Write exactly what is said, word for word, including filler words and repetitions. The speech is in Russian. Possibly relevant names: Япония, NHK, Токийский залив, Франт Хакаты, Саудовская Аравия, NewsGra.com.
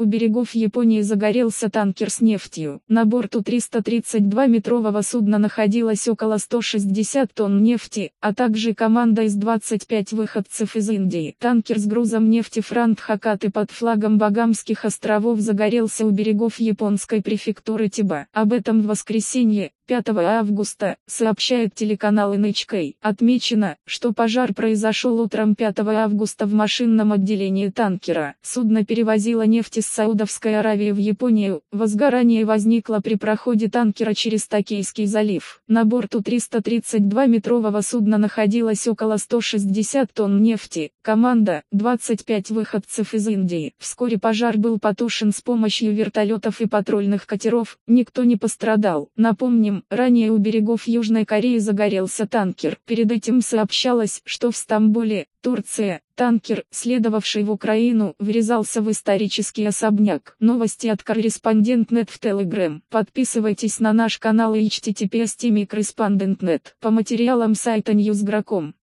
У берегов Японии загорелся танкер с нефтью. На борту триста тридцать два метрового судна находилось около ста шестидесяти тонн нефти, а также команда из двадцати пяти выходцев из Индии. Танкер с грузом нефти «Франт Хакаты» под флагом Багамских островов загорелся у берегов японской префектуры Тиба. Об этом в воскресенье, пятого августа, сообщает телеканал эн эйч кей. Отмечено, что пожар произошел утром пятого августа в машинном отделении танкера. Судно перевозило нефть из Саудовской Аравии в Японию. Возгорание возникло при проходе танкера через Токийский залив. На борту триста тридцать два метрового судна находилось около ста шестидесяти тонн нефти. Команда – двадцать пять выходцев из Индии. Вскоре пожар был потушен с помощью вертолетов и патрульных катеров. Никто не пострадал. Напомним, ранее у берегов Южной Кореи загорелся танкер. Перед этим сообщалось, что в Стамбуле, Турция, танкер, следовавший в Украину, врезался в исторический особняк. Новости от корреспондент точка нет в Telegram. Подписывайтесь на наш канал и эйч ти ти пи эс точка ком слэш корреспондент точка нет. По материалам сайта ньюс гра точка ком.